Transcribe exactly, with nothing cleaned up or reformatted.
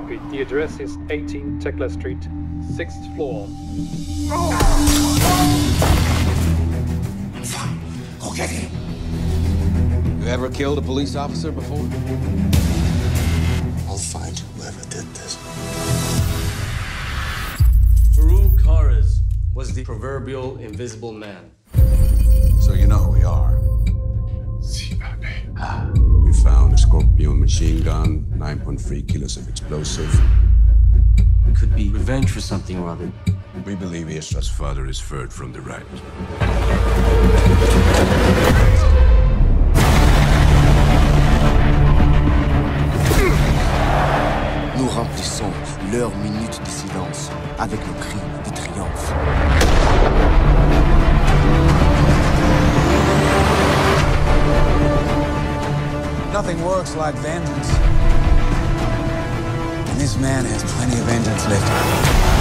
copy. The address is eighteen Tekla Street, sixth floor. I'm fine. Go get him. You ever killed a police officer before? I'll find whoever did this. Haru Karas was the proverbial invisible man. So you know who we are. We found a Scorpion machine gun, nine point three kilos of explosive. It could be revenge for something or other. We believe Estra's father is third from the right. Nous remplissons l'heure minute de silence avec le cri de triomphe. Nothing works like vengeance. And this man has plenty of vengeance left.